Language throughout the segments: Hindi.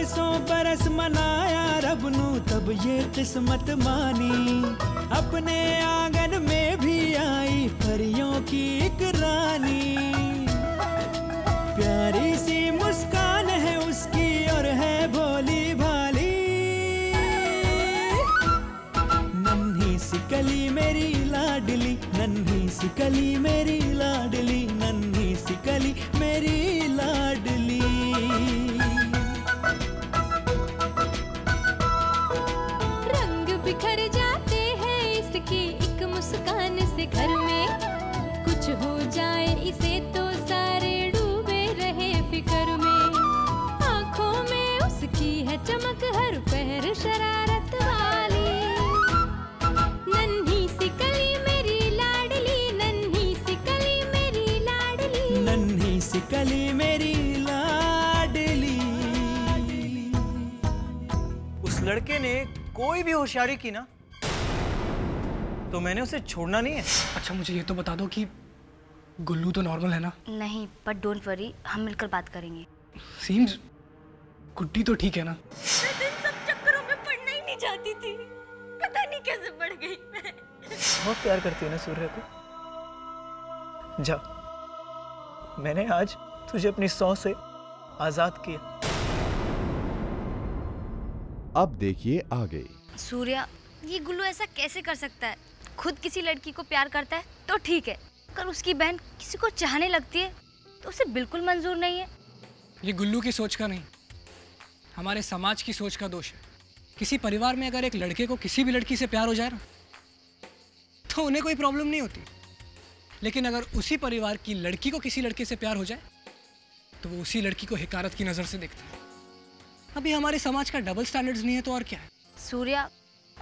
बरसों बरस मनाया रब नू तब ये किस्मत मानी। अपने आंगन में भी आई परियों की एक रानी। प्यारी सी मुस्कान है उसकी और है भोली भाली। नन्ही सी कली मेरी लाडली, नन्ही सी कली मेरी लाडली, नन्ही सी कली मेरी लाडली। बिखर जाते हैं इसकी एक मुस्कान से घर में। कुछ हो जाए इसे तो सारे डूबे रहे फिकर में। आँखों में उसकी है चमक हर पहर शरारत वाली। नन्ही सी कली मेरी लाडली, नन्ही सी कली मेरी लाडली, नन्ही सी कली मेरी लाडली। उस लड़के ने कोई भी होशियारी की ना तो मैंने उसे छोड़ना नहीं है। अच्छा मुझे ये तो बता दो कि गुल्लू तो नॉर्मल है ना? नहीं, बट डोंट वरी, हम मिलकर बात करेंगे। सीम्स गुड्डी तो ठीक है ना? मैं दिन सब चक्करों में पढ़ना ही नहीं चाहती थी, पता नहीं कैसे पढ़ गई मैं। बहुत प्यार करती हो ना सूर्य को। जा, मैंने आज तुझे अपनी सौ से आजाद किया। अब देखिए आगे। सूर्या, ये गुल्लू ऐसा कैसे कर सकता है? खुद किसी लड़की को प्यार करता है तो ठीक है, अगर उसकी बहन किसी को चाहने लगती है तो उसे बिल्कुल मंजूर नहीं है। ये गुल्लू की सोच का नहीं, हमारे समाज की सोच का दोष है। किसी परिवार में अगर एक लड़के को किसी भी लड़की से प्यार हो जाए ना तो उन्हें कोई प्रॉब्लम नहीं होती, लेकिन अगर उसी परिवार की लड़की को किसी लड़के से प्यार हो जाए तो वो उसी लड़की को हिकारत की नज़र से देखता है। अभी हमारे समाज का डबल स्टैंडर्ड्स नहीं है तो और क्या है? सूर्या,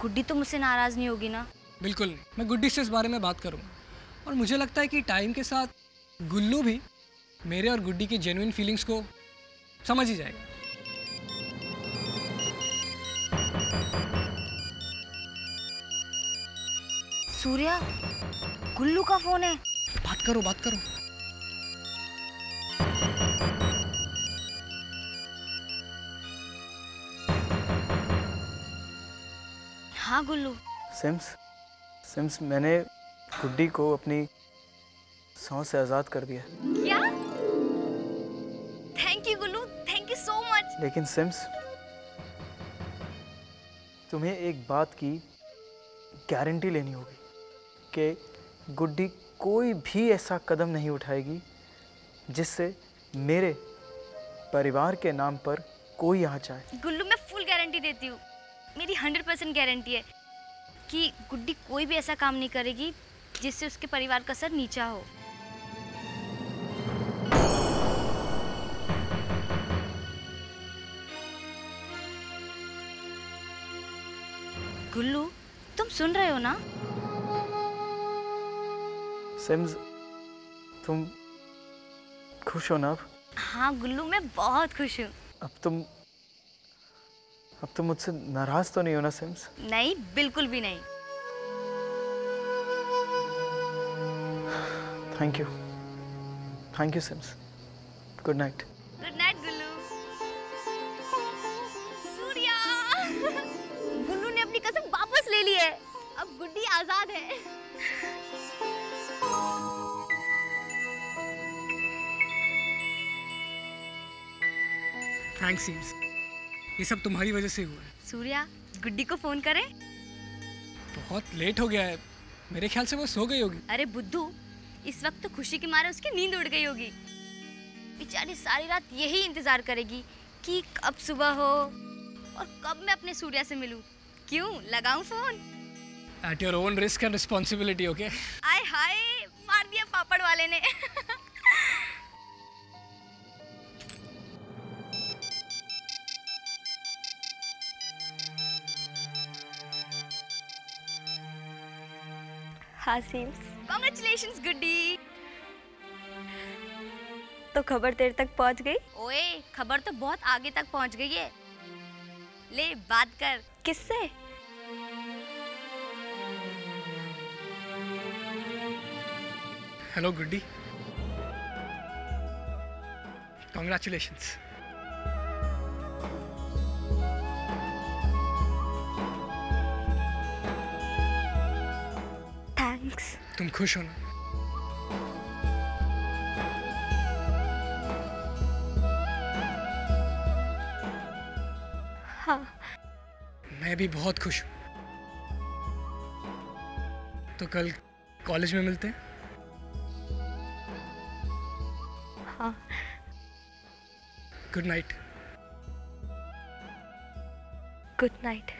गुड्डी तो मुझसे नाराज नहीं होगी ना? बिल्कुल नहीं, मैं गुड्डी से इस बारे में बात करूंगा। और मुझे लगता है कि टाइम के साथ गुल्लू भी मेरे और गुड्डी की जेन्युइन फीलिंग्स को समझ ही जाएगा। सूर्या, गुल्लू का फोन है। बात करो, बात करो। हाँ गुल्लू। सिम्स, मैंने गुड्डी को अपनी सांस से आजाद कर दिया। क्या? Thank you Gullu, thank you so much. लेकिन सिम्स, तुम्हें एक बात की गारंटी लेनी होगी कि गुड्डी कोई भी ऐसा कदम नहीं उठाएगी जिससे मेरे परिवार के नाम पर कोई यहाँ चाहे। गुल्लू, मैं फुल गारंटी देती हूँ, मेरी 100% गारंटी है कि गुड्डी कोई भी ऐसा काम नहीं करेगी जिससे उसके परिवार का सर नीचा हो। गुल्लू, तुम सुन रहे हो ना? सिम्स, तुम खुश हो ना अब? हाँ गुल्लू, मैं बहुत खुश हूँ। अब तुम मुझसे नाराज तो नहीं हो ना सिम्स? नहीं, बिल्कुल भी नहीं। Thank you CIMS. Good night. Good night Gullu. Surya, Gullu ने अपनी कसम वापस ले ली है, अब गुड्डी आजाद है। थैंक्स सिम्स, ये सब तुम्हारी वजह से हुआ है। सूर्या, गुड्डी को फोन करें? बहुत लेट हो गया है, मेरे ख्याल से वो सो गई होगी। अरे बुद्धू, इस वक्त तो खुशी के मारे उसकी नींद उड़ गई होगी। बेचारी सारी रात यही इंतजार करेगी कि कब सुबह हो और कब मैं अपने सूर्या से मिलूं। क्यों, लगाऊं phone? At your own risk and responsibility, okay? आय हाय, मार दिया पापड़ वाले ने। हाँ सिम्स, कांग्रेचुलेशंस गुड्डी। तो खबर तेरे तक पहुंच गई? ओए, खबर तो बहुत आगे तक पहुंच गई है। ले बात कर। किससे? Hello Guddi, congratulations. तुम खुश हो ना? हाँ। मैं भी बहुत खुश हूँ। तो कल कॉलेज में मिलते हैं? हाँ। Good night. Good night.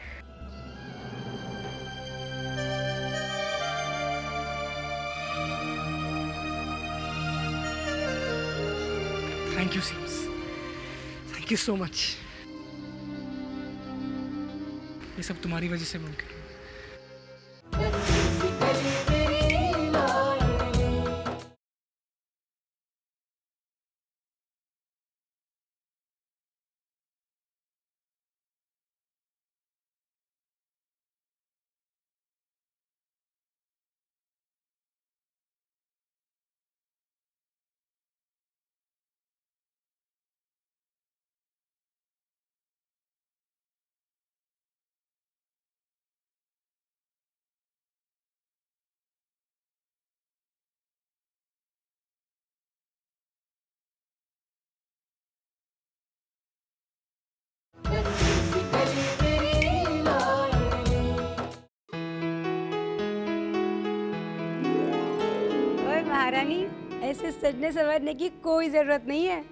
Thank you seems, thank you so much. ये सब तुम्हारी वजह से मुमकिन है। महारानी, ऐसे सजने संवरने की कोई जरूरत नहीं है।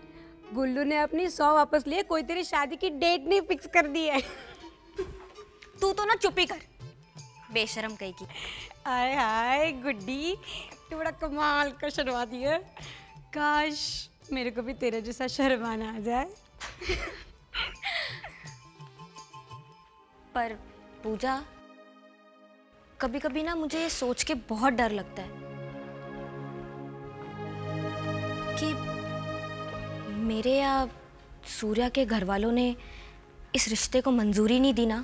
गुल्लू ने अपनी 100 वापस लिए, कोई तेरी शादी की डेट नहीं फिक्स कर दी है। तू तो ना चुप ही कर, बेशरम कहीं की। आय हाय गुड्डी, तू बड़ा कमाल का शर्माती है। काश मेरे को भी तेरे जैसा शर्माना आ जाए। पर पूजा, कभी कभी ना मुझे ये सोच के बहुत डर लगता है कि मेरे या सूर्या के घर वालों ने इस रिश्ते को मंजूरी नहीं दी ना,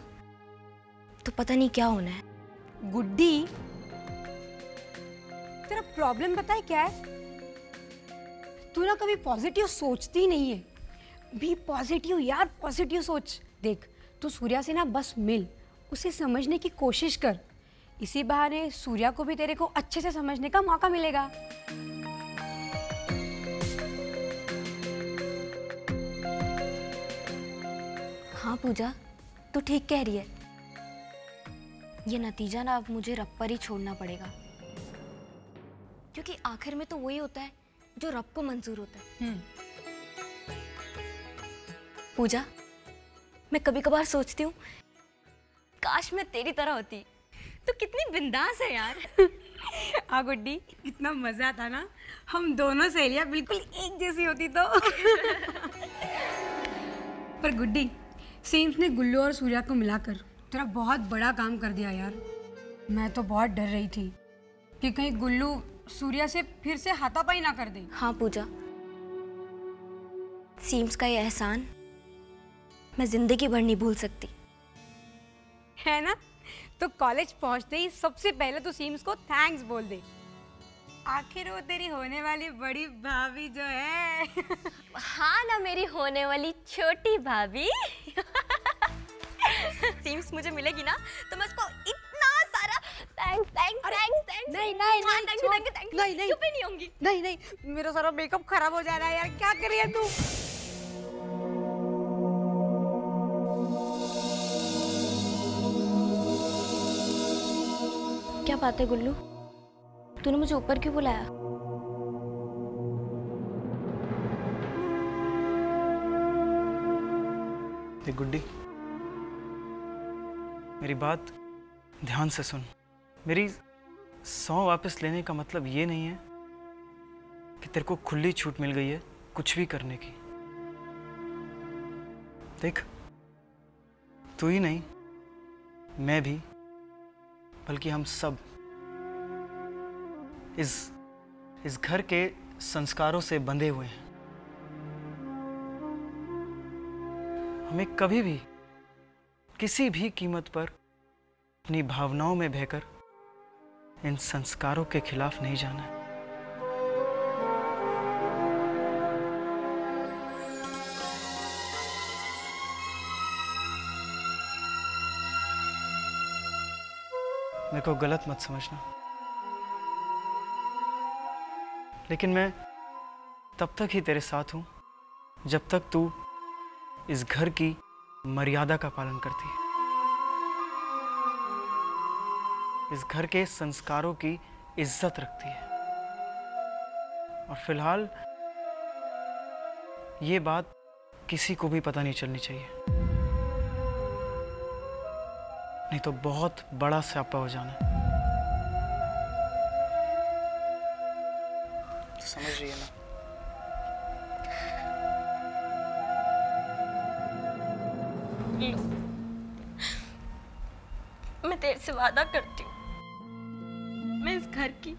तो पता नहीं क्या होना है। गुड्डी, तेरा प्रॉब्लम पता है क्या है? तू ना कभी पॉजिटिव सोचती नहीं है। बी पॉजिटिव यार, पॉजिटिव सोच। देख, तू सूर्या से ना बस मिल, उसे समझने की कोशिश कर। इसी बहाने सूर्या को भी तेरे को अच्छे से समझने का मौका मिलेगा। हाँ पूजा, तू ठीक कह रही है। ये नतीजा ना अब मुझे रब पर ही छोड़ना पड़ेगा, क्योंकि आखिर में तो वही होता है जो रब को मंजूर होता है। पूजा, मैं कभी कभार सोचती हूँ काश मैं तेरी तरह होती। तू कितनी बिंदास है यार। आ गुड्डी, इतना मजा आता ना, हम दोनों सहेलियाँ बिल्कुल एक जैसी होती तो। पर गुड्डी, सीम्स ने गुल्लू और सूर्या को मिलाकर तेरा बहुत बड़ा काम कर दिया यार। मैं तो बहुत डर रही थी कि कहीं गुल्लू सूर्या से फिर से हाथापाई ना कर दे। हाँ पूजा, सीम्स का ये एहसान मैं जिंदगी भर नहीं भूल सकती। है ना? तो कॉलेज पहुंचते ही सबसे पहले तो सीम्स को थैंक्स बोल दे। आखिर वो तेरी होने वाली बड़ी भाभी जो है। हाँ ना, मेरी होने वाली छोटी भाभी। सीम्स मुझे मिलेगी ना, तो मैं उसको इतना सारा थैंक्स थैंक्स थैंक्स थैंक्स। नहीं नहीं नहीं नहीं, चुप ही नहीं होंगी। नहीं नहीं, मेरा सारा मेकअप खराब हो जा रहा है यार, क्या कर रही है तू? क्या बात है गुल्लू, तूने मुझे ऊपर क्यों बुलाया? देख गुड्डी, मेरी बात ध्यान से सुन। मेरी 100 वापस लेने का मतलब ये नहीं है कि तेरे को खुली छूट मिल गई है कुछ भी करने की। देख, तू ही नहीं, मैं भी, बल्कि हम सब इस घर के संस्कारों से बंधे हुए हैं। हमें कभी भी किसी भी कीमत पर अपनी भावनाओं में बहकर इन संस्कारों के खिलाफ नहीं जाना है। मेरे को गलत मत समझना, लेकिन मैं तब तक ही तेरे साथ हूँ जब तक तू इस घर की मर्यादा का पालन करती है, इस घर के संस्कारों की इज्जत रखती है। और फिलहाल ये बात किसी को भी पता नहीं चलनी चाहिए, नहीं तो बहुत बड़ा स्यापा हो जाना। तो समझ रही है ना? मैं तेरे से वादा करती हूँ, मैं इस घर की,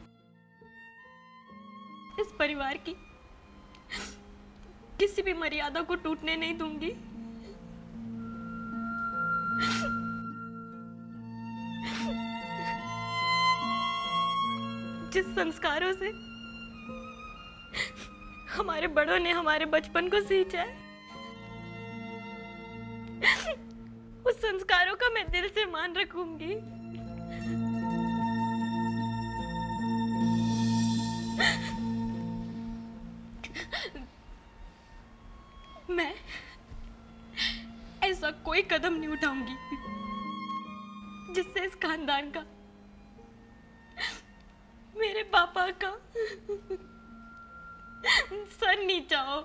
इस परिवार की किसी भी मर्यादा को टूटने नहीं दूंगी। जिस संस्कारों से हमारे बड़ों ने हमारे बचपन को सींचा है, उस संस्कारों का मैं दिल से मान रखूंगी। मैं ऐसा कोई कदम नहीं उठाऊंगी जिससे इस खानदान का, मेरे पापा का सर नीचा हो।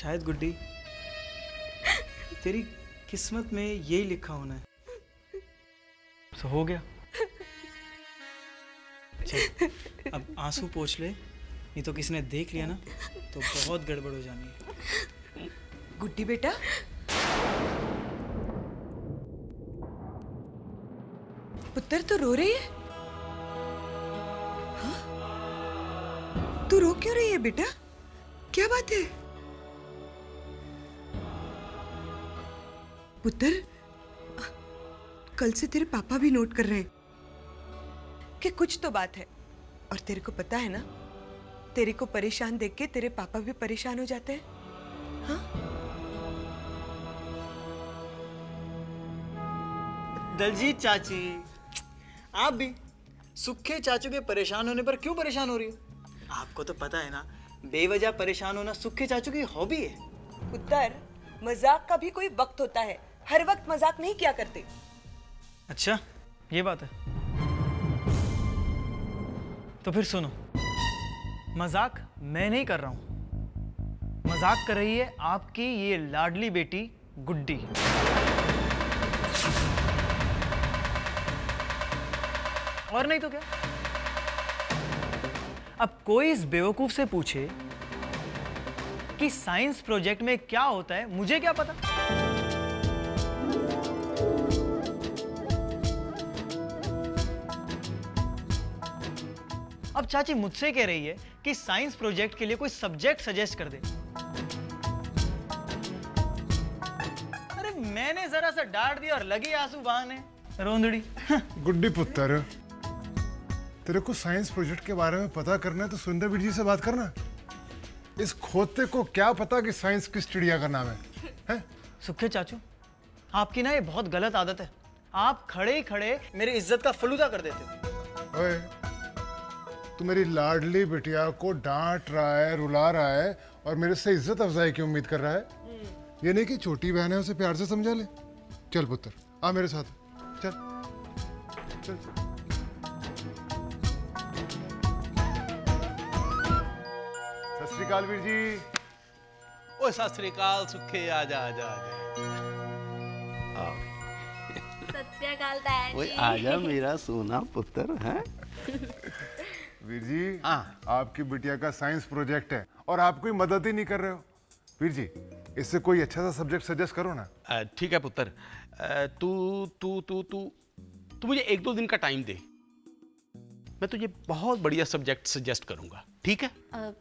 शायद गुड्डी तेरी किस्मत में यही लिखा होना है, तो हो गया। चल अब आंसू पोंछ ले, नहीं तो किसी ने देख लिया ना तो बहुत गड़बड़ हो जानी है। गुड्डी बेटा, पुत्र तो रो रही है। हाँ? तू रो क्यों रही है बेटा, क्या बात है? पुत्र, कल से तेरे पापा भी नोट कर रहे हैं कि कुछ तो बात है। और तेरे को पता है ना, तेरे को परेशान देख के तेरे पापा भी परेशान हो जाते हैं। हाँ? दलजीत चाची, आप भी सुखे चाचू के परेशान होने पर क्यों परेशान हो रही हो? आपको तो पता है ना, बेवजह परेशान होना सुखे चाचू की हॉबी है। पुत्र, मजाक का भी कोई वक्त होता है, हर वक्त मजाक नहीं किया करते। अच्छा, ये बात है। तो फिर सुनो, मजाक मैं नहीं कर रहा हूं, मजाक कर रही है आपकी ये लाडली बेटी गुड्डी। और नहीं तो क्या, अब कोई इस बेवकूफ से पूछे कि साइंस प्रोजेक्ट में क्या होता है, मुझे क्या पता। अब चाची मुझसे कह रही है कि साइंस प्रोजेक्ट के लिए कोई सब्जेक्ट सजेस्ट कर दे। अरे मैंने जरा सा डांट दिया और लगी आंसू बहाने, रोंदड़ी। गुड्डी पुत्र, तेरे को साइंस प्रोजेक्ट के बारे में पता करना है तो सुंदर बीर जी से बात करना। इस खोते को क्या पता कि साइंस किस चिड़िया का नाम है? सुखे चाचू, आपकी ना ये बहुत गलत आदत है। आप खड़े ही खड़े मेरी इज्जत का फलूदा कर देते हो। ओए, तू मेरी लाडली बिटिया को डांट रहा है, रुला रहा है और मेरे से इज्जत अफजाई की उम्मीद कर रहा है। ये नहीं कि छोटी बहन है, उसे प्यार से समझा ले। चल पुत्र, आ मेरे साथ, चल चल, चल। सत श्री अकाल वीर जी। ओ सत श्री अकाल सुखे, आजा आजा आजा। सत श्री अकाल ताया जी। आजा मेरा सोना पुत्र है। वीर जी, आपकी बिटिया का साइंस प्रोजेक्ट है और आप कोई मदद ही नहीं कर रहे हो। वीर जी, इससे कोई अच्छा सा सब्जेक्ट सजेस्ट करो ना। ठीक है पुत्र, तू तू तू तू तू मुझे एक दो दिन का टाइम दे, मैं तुझे बहुत बढ़िया सब्जेक्ट सजेस्ट करूंगा, ठीक है?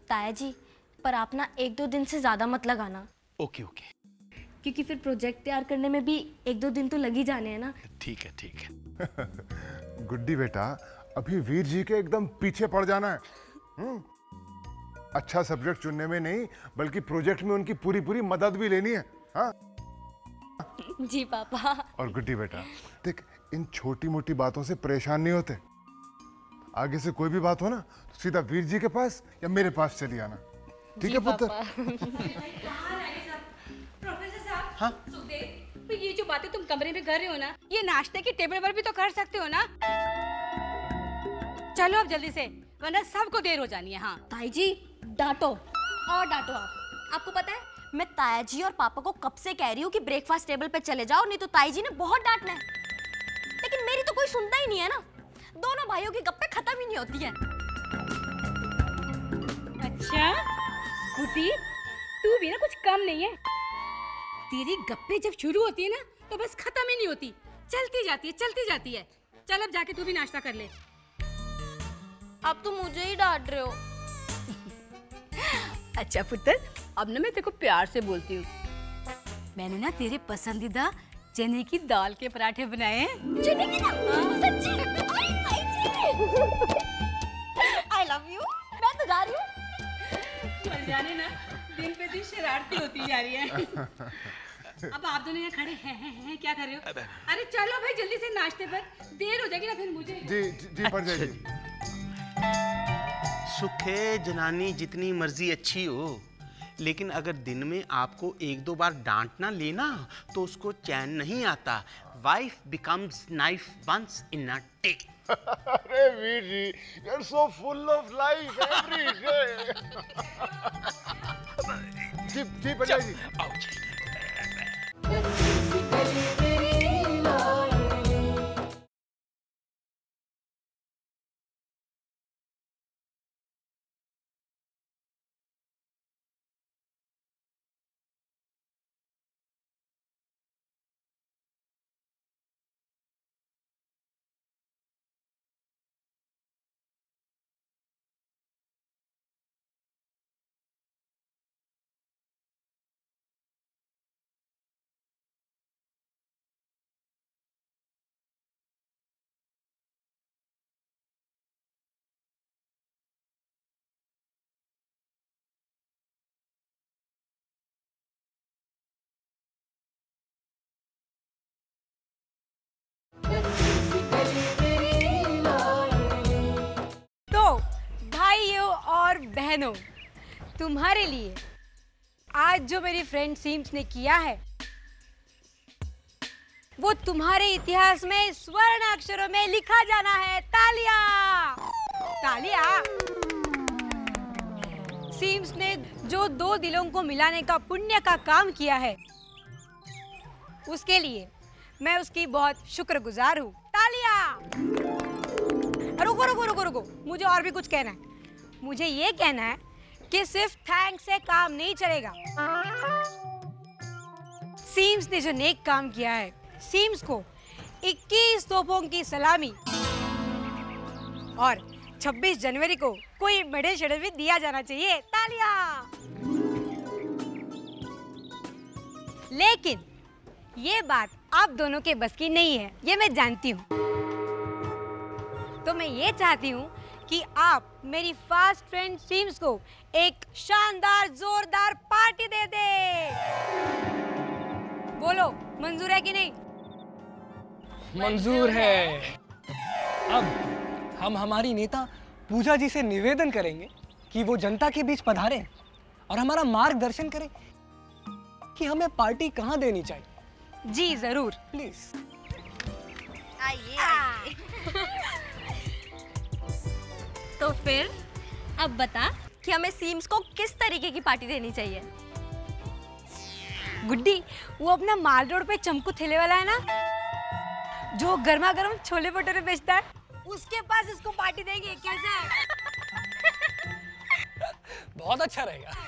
ताया जी, पर आप ना एक दो दिन से ज़्यादा मत लगाना। ओके ओके, क्योंकि फिर प्रोजेक्ट तैयार करने में भी एक दो दिन तो लग ही जाने हैं ना। ठीक है ठीक है। गुड्डी बेटा, अभी वीर जी के एकदम पीछे पड़ जाना है। अच्छा सब्जेक्ट चुनने में नहीं, बल्कि प्रोजेक्ट में उनकी पूरी पूरी मदद भी लेनी है। हाँ जी पापा। और गुड्डी बेटा देख, इन छोटी मोटी बातों से परेशान नहीं होते। आगे से कोई भी बात हो ना तो सीधा वीर जी के पास या मेरे पास चली आना, ठीक है पुत्र? प्रोफेसर साहब, हाँ? सुखदेव, ये जो बातें तुम कमरे में कर रहे हो ना, ये नाश्ते की टेबल पर भी तो कर सकते हो ना। चलो अब जल्दी से, वरना सबको देर हो जानी है। हाँ ताई जी, डांटो और डांटो। आपको पता है मैं ताया जी और पापा को कब से कह रही हूँ कि ब्रेकफास्ट टेबल पे चले जाओ, नहीं तो ताई जी ने बहुत डांटना है, लेकिन मेरी तो कोई सुनता ही नहीं है ना। दोनों भाइयों की गप्पे खत्म ही नहीं होती है। अच्छा गुड्डी, तू भी ना कुछ कम नहीं है। तेरी गप्पे जब शुरू होती है ना तो बस खत्म ही नहीं होती, चलती जाती है चलती जाती है। चल अब जाके तू भी नाश्ता कर ले। अब तो मुझे ही डांट रहे हो। अच्छा पुत्र, अब ना मैं तेरे को प्यार से बोलती हूँ, मैंने ना तेरे पसंदीदा चने की दाल के पराठे बनाए। चने की दाल? सच्ची? I love you। मैं तो जा रही हूँ। मर जाने ना, दिन पे दिन शरारती होती जा रही है। अब आप दोनों यहाँ खड़े हैं क्या कर रहे हो? अरे चलो भाई जल्दी से नाश्ते पर, देर हो जाएगी ना फिर मुझे। जी जी पड़ जाएगी। सुखे जनानी जितनी मर्जी अच्छी हो, लेकिन अगर दिन में आपको एक दो बार डांटना लेना तो उसको चैन नहीं आता। Wife becomes knife once in a day. अरे Veer ji, you are so full of life every day. जी जी बजाई जी। आओ जी। और बहनों, तुम्हारे लिए आज जो मेरी फ्रेंड सीम्स ने किया है वो तुम्हारे इतिहास में स्वर्ण अक्षरों में लिखा जाना है। तालियां तालियां। सीम्स ने जो दो दिलों को मिलाने का पुण्य का काम किया है, उसके लिए मैं उसकी बहुत शुक्रगुजार हूं। तालियां। रुको रुको रुको रुको, मुझे और भी कुछ कहना है। मुझे ये कहना है कि सिर्फ थैंक्स से काम नहीं चलेगा। सीम्स ने जो नेक काम किया है, सीम्स को 21 तोपों की सलामी और 26 जनवरी को कोई मेडल शेडल भी दिया जाना चाहिए। तालियां। लेकिन ये बात आप दोनों के बस की नहीं है, ये मैं जानती हूँ, तो मैं ये चाहती हूँ कि आप मेरी फास्ट फ्रेंड सीम्स को एक शानदार जोरदार पार्टी दे दें। बोलो मंजूर है कि नहीं? मंजूर है। अब हम हमारी नेता पूजा जी से निवेदन करेंगे कि वो जनता के बीच पधारें और हमारा मार्गदर्शन करें कि हमें पार्टी कहाँ देनी चाहिए। जी जरूर, प्लीज आइए। तो फिर अब बता कि हमें सीम्स को किस तरीके की पार्टी देनी चाहिए। गुड्डी, वो अपना माल रोड पे चमकू ठेले वाला है ना, जो गर्मा गर्म छोले भटूरे बेचता है, उसके पास इसको पार्टी देंगे। कैसा है? बहुत अच्छा रहेगा।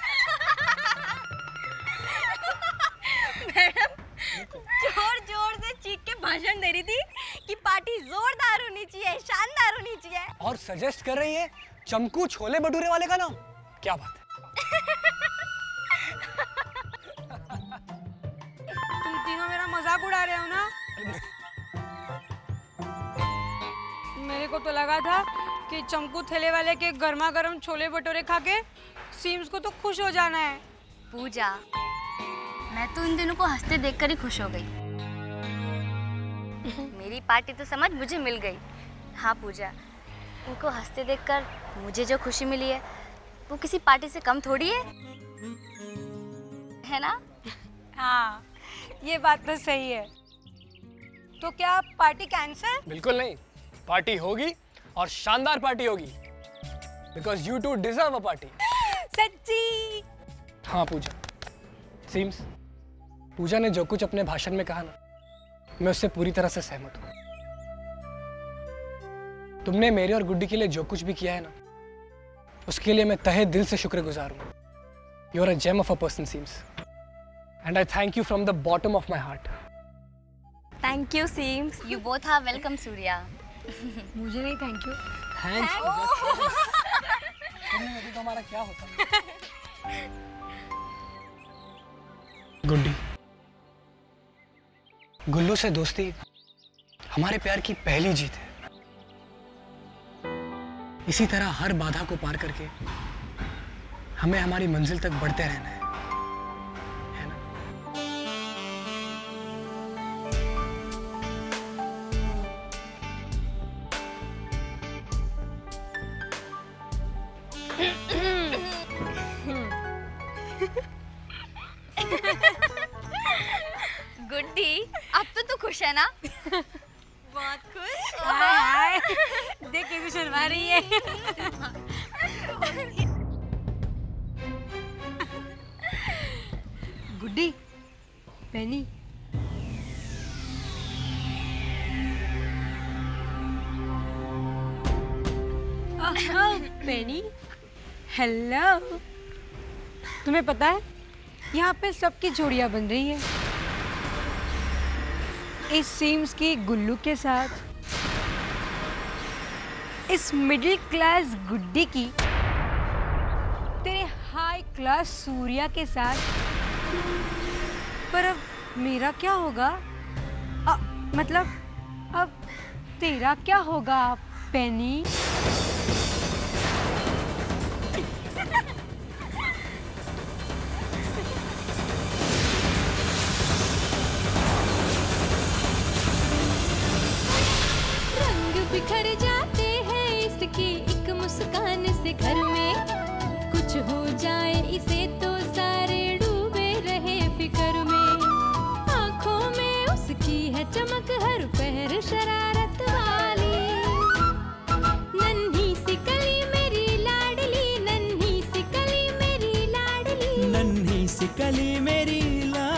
मैडम जोर जोर से चीख के भाषण दे रही थी कि पार्टी जोरदार होनी चाहिए, शानदार होनी चाहिए, और सजेस्ट कर रही है चमकू छोले भटूरे वाले का नाम। क्या बात है। तुम तीनों मेरा मजाक उड़ा रहे हो ना। मेरे को तो लगा था कि चमकू ठेले वाले के गर्मा गर्म छोले भटूरे खा के सीम्स को तो खुश हो जाना है। पूजा, मैं तो इन दिनों को हंसते देखकर ही खुश हो गई। मेरी पार्टी तो समझ मुझे मिल गई। हाँ पूजा, उनको हंसते देखकर मुझे जो खुशी मिली है वो किसी पार्टी से कम थोड़ी है ना? हाँ, ये बात तो सही है। तो क्या पार्टी कैंसिल? बिल्कुल नहीं, पार्टी होगी और शानदार पार्टी होगी, because you too deserve a party. सच्ची? हाँ पूजा। सीम्स, पूजा ने जो कुछ अपने भाषण में कहा ना, मैं उससे पूरी तरह से सहमत हूँ। तुमने मेरे और गुड्डी के लिए जो कुछ भी किया है ना, उसके लिए मैं तहे दिल से शुक्रगुजार हूँ। You are a gem of a person seems, and I thank you from the bottom of my heart. Thank you seems. You both are welcome Surya. मुझे नहीं थैंक यू। थैंक्स। तुमने होती तो हमारा क्या होता। गुड्डी, गुल्लू से दोस्ती हमारे प्यार की पहली जीत है। इसी तरह हर बाधा को पार करके हमें हमारी मंजिल तक बढ़ते रहना है। गुड्डी, अब तो तू खुश है ना? बहुत खुश। हाय हाय, देख के भी शर्मा रही है। गुड्डी, बेनी, बेनी, हेलो। तुम्हें पता है यहाँ पे सबकी जोड़ियाँ बन रही है। इस सीम्स की गुल्लू के साथ, इस मिडिल क्लास गुड्डी की तेरे हाई क्लास सूर्या के साथ। पर अब मेरा क्या होगा? मतलब अब तेरा क्या होगा बेनी? बिखर जाते हैं इसकी एक मुस्कान से, घर में कुछ हो जाए इसे तो सारे डूबे रहे फिकर में। आँखों में उसकी है चमक हर पहर शरारत वाली। नन्ही सी कली मेरी लाडली, नन्ही सी कली मेरी लाडली, नन्ही सी कली मेरी लाडली।